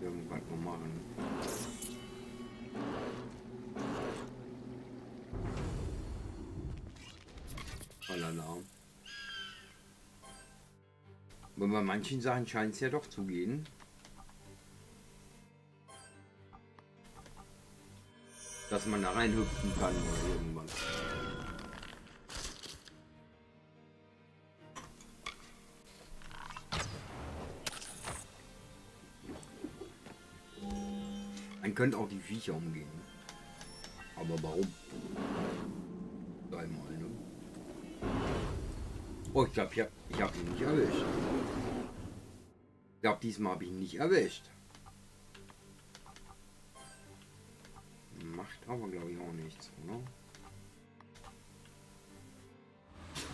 irgendwas noch machen. Vollalarm. Aber bei manchen Sachen scheint es ja doch zu gehen. Dass man da reinhüpfen kann oder irgendwas. Man könnte auch die Viecher umgehen. Aber warum? Dreimal, ne? Oh, ich glaube, ich hab ihn nicht erwischt. Ich glaube, diesmal habe ich ihn nicht erwischt. Macht aber, glaube ich, auch nichts, oder?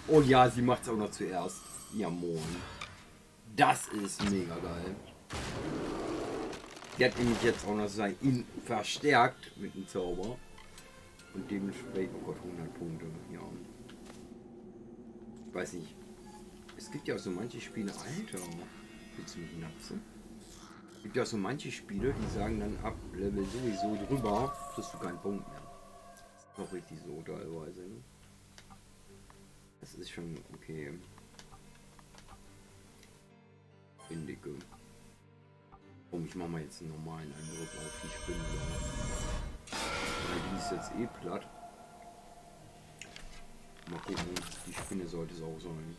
Oh ja, sie macht es auch noch zuerst. Ja, moin. Das ist mega geil. Der hat nämlich jetzt auch noch sein ihn verstärkt mit dem Zauber. Und dementsprechend, oh Gott, 100 Punkte. Ja. Ich weiß nicht. Es gibt ja auch so manche Spiele, Alter. Willst du mich napsen? Es gibt ja auch so manche Spiele, die sagen dann ab Level sowieso drüber, kriegst du keinen Punkt mehr. Das ist doch richtig so teilweise. Ne? Das ist schon okay. Indige. Oh, ich mache mal jetzt einen normalen Eindruck auf die Spinne. Die ist jetzt eh platt. Mal gucken, die Spinne sollte es auch sein.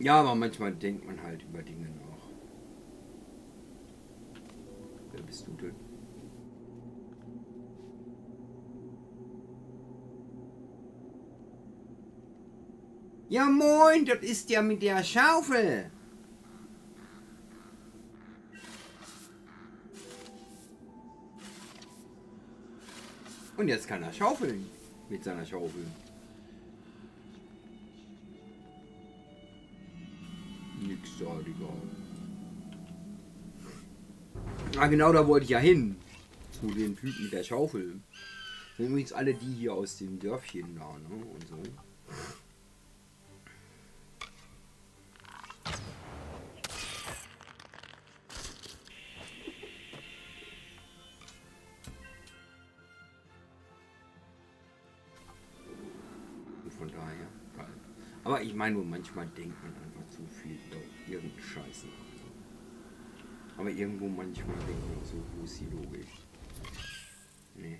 Ja, aber manchmal denkt man halt über Dinge nach. Wer bist du denn? Ja moin, das ist ja mit der Schaufel. Und jetzt kann er schaufeln mit seiner Schaufel. Nix da, Digga. Ah, genau, da wollte ich ja hin. Zu den Typen mit der Schaufel. Das sind übrigens alle die hier aus dem Dörfchen da, ne? Und so. Aber ich meine nur, manchmal denkt man einfach zu viel auf irgendeinen Scheiß nach. Aber irgendwo manchmal denkt man so, wo ist die Logik? Nee.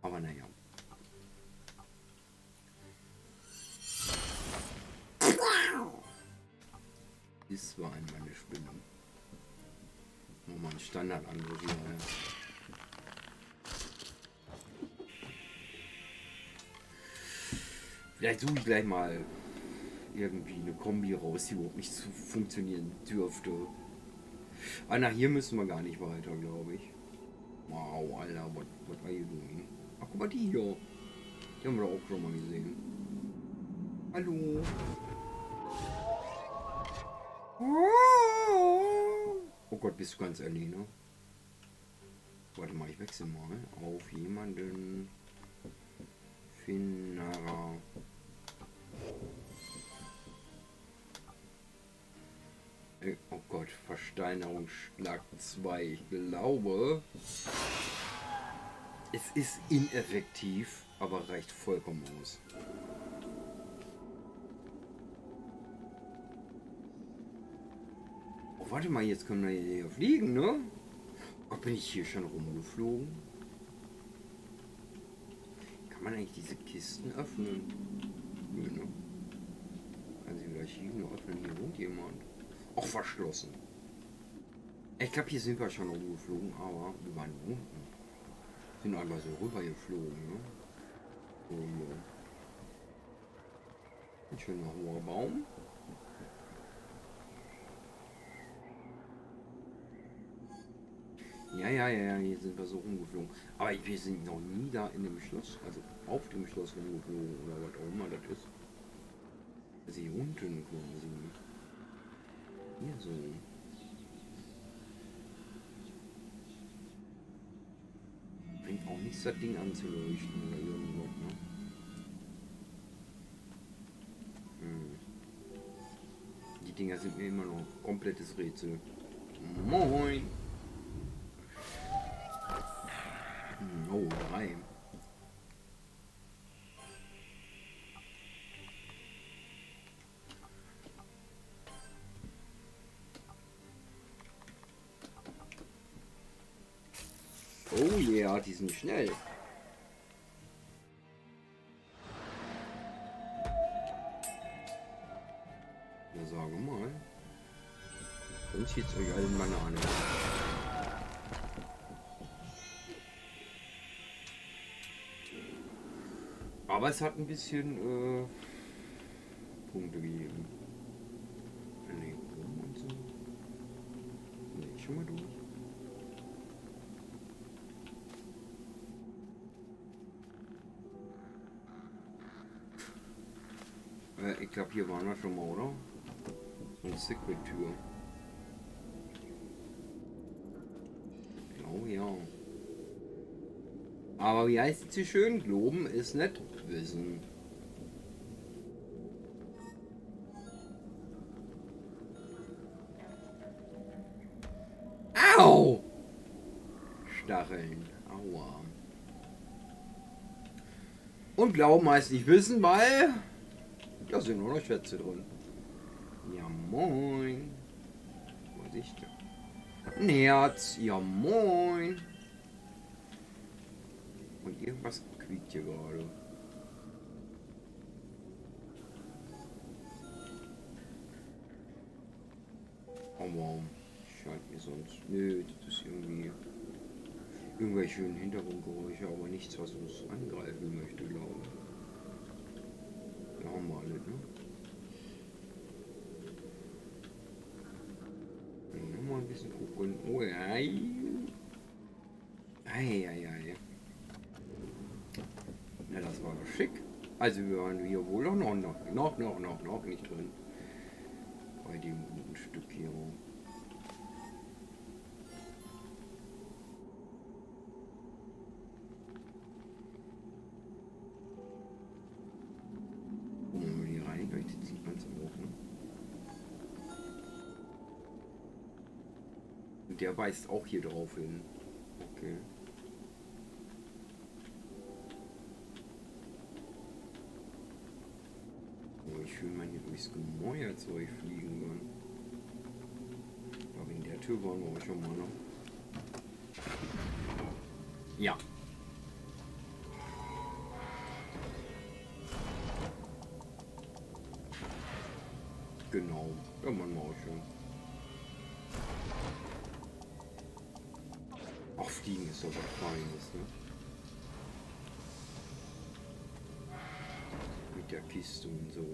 Aber naja. Das war einmal eine Spinne. Nochmal ein Standardangriff hier. Ne? Vielleicht suche ich gleich mal irgendwie eine Kombi raus, die überhaupt nicht so funktionieren dürfte. Aber nach hier müssen wir gar nicht weiter, glaube ich. Wow, Alter, was war hier doing? Ach, guck mal, die hier. Die haben wir doch auch schon mal gesehen. Hallo. Oh Gott, bist du ganz alleine? Warte mal, ich wechsle mal auf jemanden. Finara. Oh Gott, Versteinerungsschlag 2. Ich glaube, es ist ineffektiv, aber reicht vollkommen aus. Oh, warte mal, jetzt können wir hier fliegen, ne? Oh, bin ich hier schon rumgeflogen? Kann man eigentlich diese Kisten öffnen? Nö, ne? Kann sie gleich liegen öffnen? Hier wohnt jemand. Auch verschlossen. Ich glaube, hier sind wir schon rumgeflogen, aber wir waren unten. Sind einmal so rübergeflogen, ne? So, ja. Ein schöner hoher Baum. Ja, hier sind wir so rumgeflogen. Aber wir sind noch nie da in dem Schloss, also auf dem Schloss rumgeflogen oder was auch immer das ist. Also hier unten quasi. Hier so. Bringt auch nichts, das Ding anzuleuchten oder irgendwas. Dinger sind mir immer noch ein komplettes Rätsel. Moin! Oh, 3. Oh yeah, die sind schnell. Ja, sage mal. Sonst schießt euch alle Banane. Aber es hat ein bisschen Punkte gegeben. Nee, und so. Bin ich schon mal durch? Ich glaube, hier waren wir schon mal, oder? So eine Secret-Tür. Oh ja. Aber wie heißt es hier schön? Glauben ist nicht wissen. Au! Stacheln. Aua. Und Glauben heißt nicht wissen, weil... Da sind nur noch Schätze drin. Ja moin. Was ist da? Ein Herz. Ja moin. Und irgendwas quiekt hier gerade. Oh wow. Scheint mir sonst. Nö, das ist irgendwie... irgendwelche Hintergrundgeräusche, aber nichts, was uns angreifen möchte, glaube ich. Haben wir alle, ne? Dann noch mal ein bisschen gucken. Oh, ei. Ei, ei, ei. Na, das war doch schick. Also wir waren hier wohl auch noch nicht drin. Bei dem guten Stück hier. Der weist auch hier drauf hin. Okay. Oh, ich will mal hier durchs Gemäuerzeug fliegen können. Aber in der Tür waren wir auch schon mal noch. Ja. Genau, da waren wir auch schon. Fliegen ist doch was Feines, ne? Mit der Kiste und so.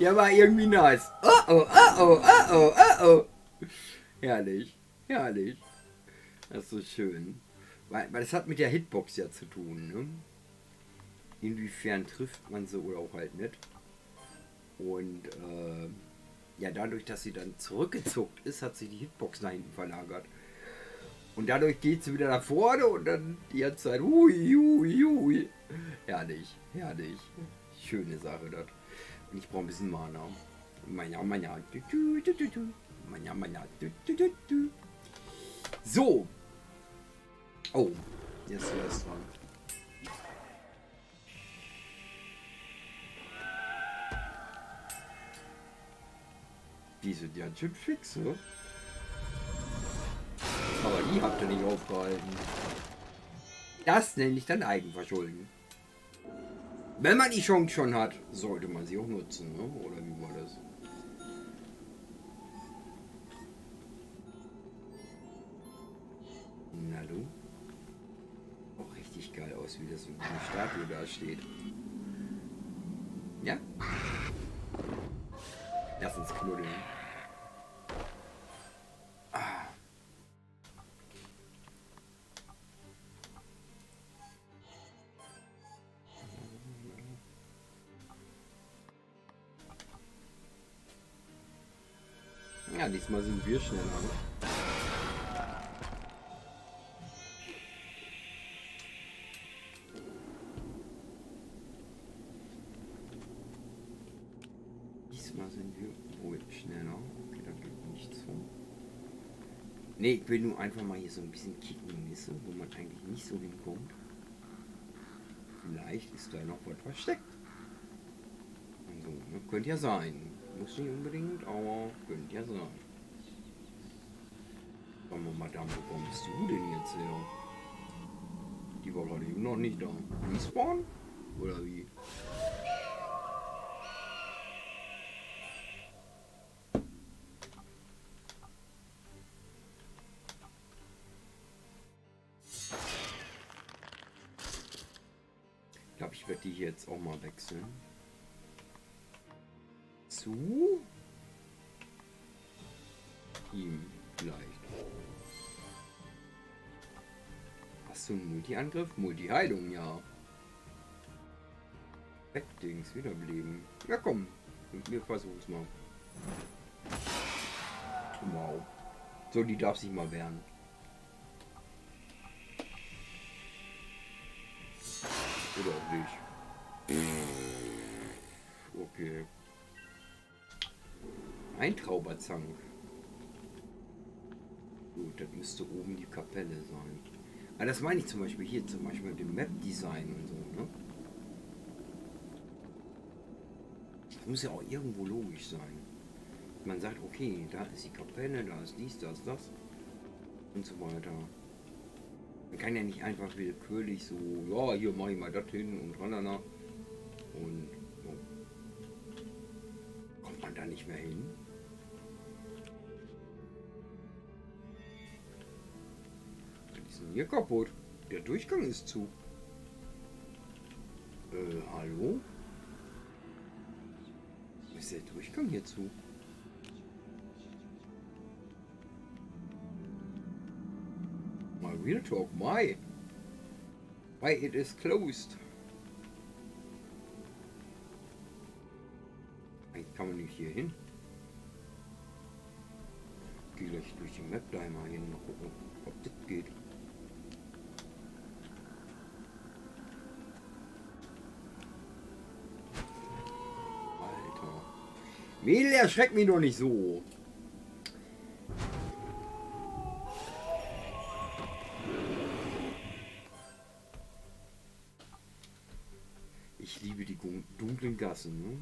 Der war irgendwie nice. Oh oh, oh oh, oh oh, oh oh. Herrlich, herrlich. Das ist so schön. Weil das hat mit der Hitbox ja zu tun, ne? Inwiefern trifft man sie oder auch halt nicht. Und ja, dadurch, dass sie dann zurückgezuckt ist, hat sich die Hitbox nach hinten verlagert. Und dadurch geht sie wieder nach vorne und dann die ganze Zeit hui, hui, hui. Herrlich, herrlich. Schöne Sache das. Und ich brauche ein bisschen Mana. Mana, Mana. Mana, Mana. So. Oh, jetzt wäre es dran. Die sind ja Chip fix, ne? Aber die habt ihr nicht aufgehalten. Das nenne ich dann Eigenverschulden. Wenn man die Chance schon hat, sollte man sie auch nutzen, ne? Oder wie war das? Na du? Geil aus, wie das mit einer Statue da steht. Ja? Lass uns knuddeln. Ah. Ja, diesmal sind wir schneller. Ne? Diesmal sind wir wohl schneller. Okay, da geht nichts rum. Ne, ich will nur einfach mal hier so ein bisschen kicken, wissen, wo man eigentlich nicht so hinkommt. Vielleicht ist da noch was versteckt. Also, ne, könnte ja sein. Muss nicht unbedingt, aber könnte ja sein. Sagen wir mal, Madame, wo kommst du denn jetzt her? Die war gerade eben noch nicht da. Respawn? Oder wie? Ich glaube, ich werde die jetzt auch mal wechseln. Zu ihm vielleicht. Hast du einen Multi-Angriff? Multi-Heilung, ja. Backdings, wiederbleiben. Ja komm, wir versuchen's mal. Wow. So, die darf sich mal wehren. Oder auch nicht. Okay. Ein Trauberzank. Gut, das müsste oben die Kapelle sein. Aber das meine ich zum Beispiel hier, zum Beispiel mit dem Map-Design und so, ne? Das muss ja auch irgendwo logisch sein. Man sagt, okay, da ist die Kapelle, da ist dies, da ist das und so weiter. Man kann ja nicht einfach willkürlich so, ja, hier mache ich mal das hin und tralala. Und oh. Kommt man da nicht mehr hin? Die sind hier kaputt. Der Durchgang ist zu. Hallo? Ist der Durchgang hier zu? My real talk, why? Why it is closed? Eigentlich kann man nicht hier hin. Ich gehe gleich durch die Map da mal hin und gucken, ob das geht. Alter. Mädel, erschreckt mich doch nicht so. Ich liebe die dunklen Gassen, ne?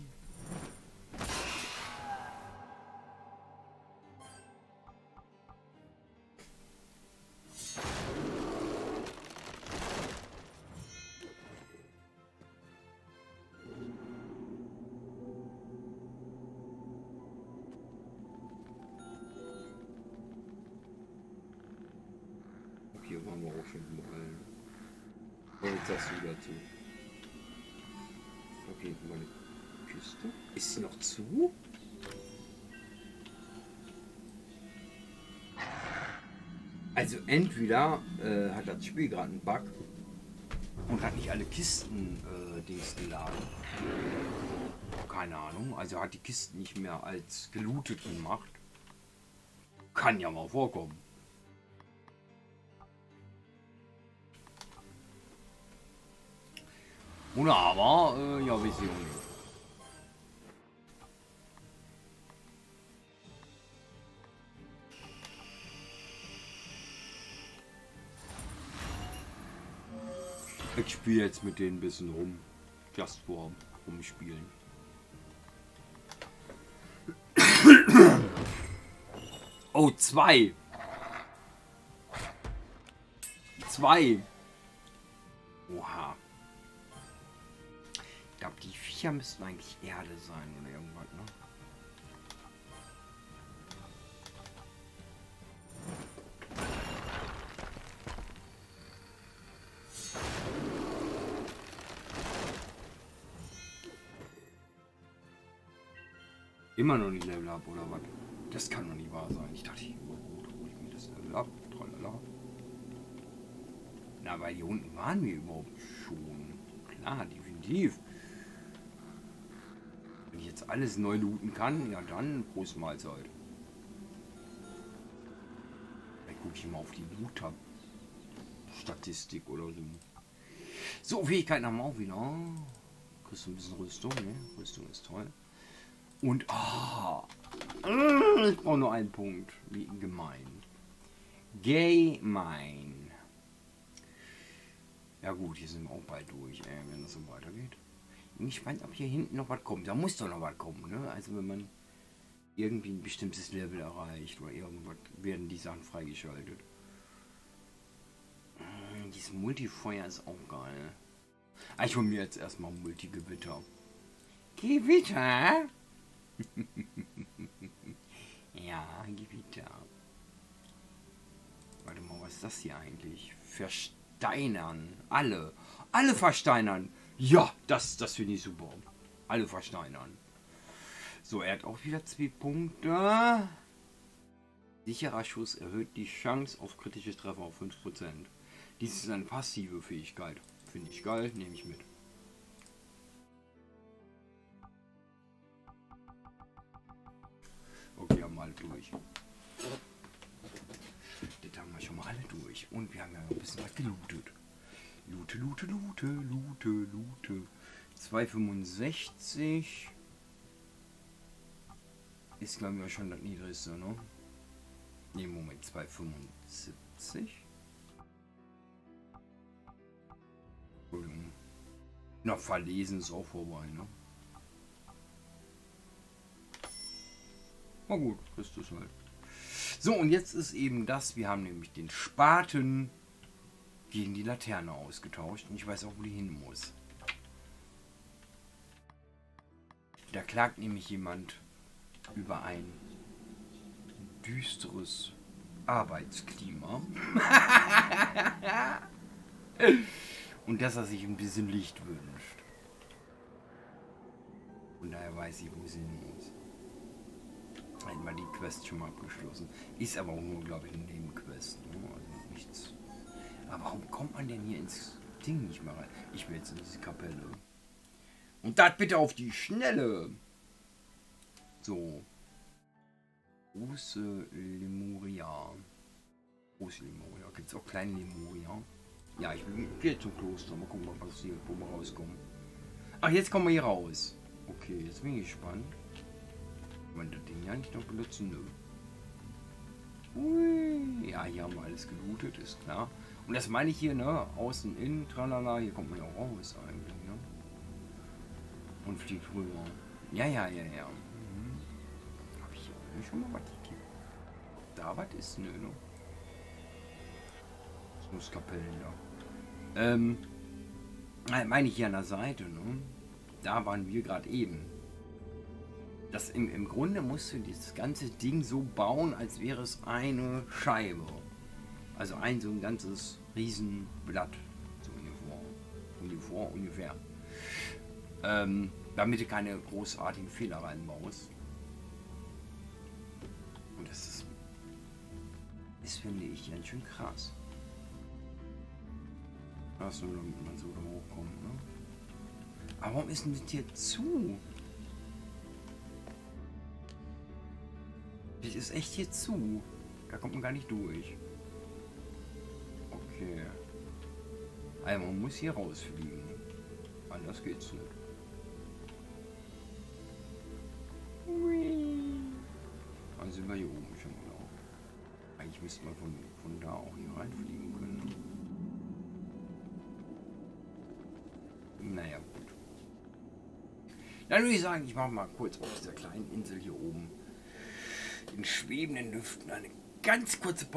Hier waren wir auch schon überall. Oh, jetzt sagst du dazu. Okay, meine Küste. Ist sie noch zu? Also entweder hat das Spiel gerade einen Bug und hat nicht alle Kisten Dings geladen. Keine Ahnung. Also hat die Kisten nicht mehr als gelootet gemacht. Kann ja mal vorkommen. Oder aber, ja, Vision. Ich spiele jetzt mit denen ein bisschen rum. Just for rumspielen. Oh, zwei! Zwei! Oha. Ich glaube, die Viecher müssten eigentlich Erde sein oder irgendwas, ne? Immer noch nicht Level Up oder was? Das kann doch nicht wahr sein. Ich dachte, oh, da hole ich mir das Level Up. Tralala. Na, weil hier unten waren wir überhaupt schon. Klar, definitiv. Wenn ich jetzt alles neu looten kann, ja dann, Prost Mahlzeit. gucke ich mal auf die Mutter-Statistik oder so. So, Fähigkeiten haben wir auch wieder. Kriegst du ein bisschen Rüstung, ne? Rüstung ist toll. Und, ich brauche nur einen Punkt. Wie gemein. Gemein. Ja gut, hier sind wir auch bald durch, wenn das so weitergeht. Ich bin gespannt, ob hier hinten noch was kommt. Da muss doch noch was kommen, ne? Also wenn man irgendwie ein bestimmtes Level erreicht oder irgendwas, werden die Sachen freigeschaltet. Dieses Multifeuer ist auch geil. Ah, ich hole mir jetzt erstmal Multigewitter. Gewitter? Ja, Gewitter. Warte mal, was ist das hier eigentlich? Versteinern. Alle. Alle versteinern. Ja, das finde ich super. Alle versteinern. So, er hat auch wieder 2 Punkte. Sicherer Schuss erhöht die Chance auf kritische Treffer auf 5%. Dies ist eine passive Fähigkeit. Finde ich geil, nehme ich mit. Okay, haben wir alle durch. Das haben wir schon mal alle durch. Und wir haben ja noch ein bisschen was gelootet. Loote, loote, loote, loote, loote. 2,65. Ist, glaube ich, schon das niedrigste, ne? Ne, Moment, 2,75. Entschuldigung. Na, verlesen ist auch vorbei, ne? Na gut, ist das halt. So, und jetzt ist eben das, wir haben nämlich den Spaten gegen die Laterne ausgetauscht. Und ich weiß auch, wo die hin muss. Da klagt nämlich jemand über ein düsteres Arbeitsklima. Und dass er sich ein bisschen Licht wünscht. Und daher weiß ich, wo sie hin muss. Hätten wir die Quest schon mal abgeschlossen. Ist aber auch nur, glaube ich, eine Nebenquest. Ne? Also nichts. Aber warum kommt man denn hier ins Ding nicht mehr rein? Ich will jetzt in diese Kapelle. Und das bitte auf die Schnelle! So. Große Lemuria. Große Lemuria. Gibt es auch kleine Lemuria? Ja, ich gehe zum Kloster. Mal gucken, was passiert, wo wir rauskommen. Ach, jetzt kommen wir hier raus. Okay, jetzt bin ich gespannt. Wollen wir das Ding ja nicht noch benutzen? Nö. Ui. Ja, hier haben wir alles gelootet, ist klar. Und das meine ich hier, ne? Außen, innen, tralala. Hier kommt man ja auch raus eigentlich, ne? Und fliegt rüber. Ja. Mhm. Hab ich hier auch schon mal was gekriegt? Ob da was ist? Nö, ne? Das muss Kapellen da. Meine ich hier an der Seite, ne? Da waren wir gerade eben. Das im Grunde musst du dieses ganze Ding so bauen, als wäre es eine Scheibe. Also so ein ganzes Riesenblatt. So ungefähr. Damit du keine großartigen Fehler reinbaust. Und das ist finde ich ganz schön krass. Achso, damit man so da hochkommt, ne? Aber warum ist denn das hier zu? Das ist echt hier zu. Da kommt man gar nicht durch. Okay. Also man muss hier rausfliegen. Anders geht's nicht. Dann sind wir hier oben schon genau. Eigentlich müsste man von da auch hier reinfliegen können. Naja, gut. Dann würde ich sagen, ich mache mal kurz auf dieser kleinen Insel hier oben in schwebenden Lüften eine ganz kurze Pause.